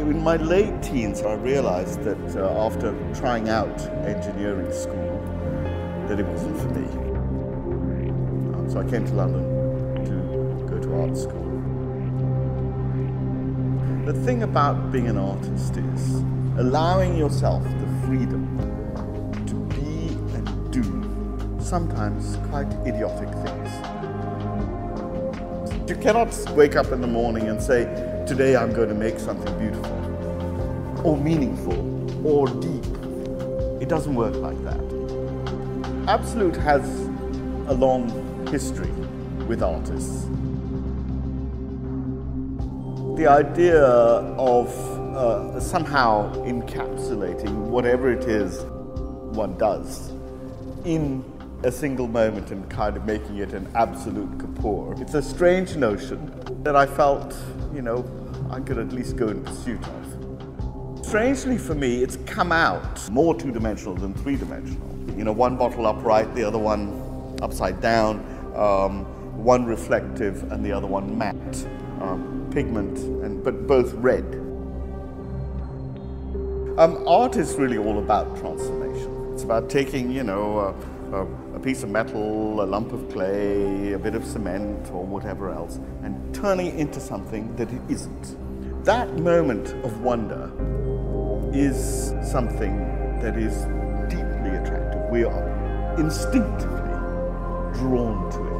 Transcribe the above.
In my late teens, I realized that after trying out engineering school, that it wasn't for me. So I came to London to go to art school. The thing about being an artist is allowing yourself the freedom to be and do sometimes quite idiotic things. You cannot wake up in the morning and say, today I'm going to make something beautiful, or meaningful, or deep. It doesn't work like that. Absolut has a long history with artists. The idea of somehow encapsulating whatever it is one does in a single moment and kind of making it an Absolut Kapoor. It's a strange notion that I felt, you know, I could at least go in pursuit of. Strangely for me, it's come out more two-dimensional than three-dimensional. You know, one bottle upright, the other one upside down, one reflective and the other one matte. Pigment, but both red. Art is really all about transformation. It's about taking, you know, a piece of metal, a lump of clay, a bit of cement or whatever else, and turning it into something that it isn't. That moment of wonder is something that is deeply attractive. We are instinctively drawn to it.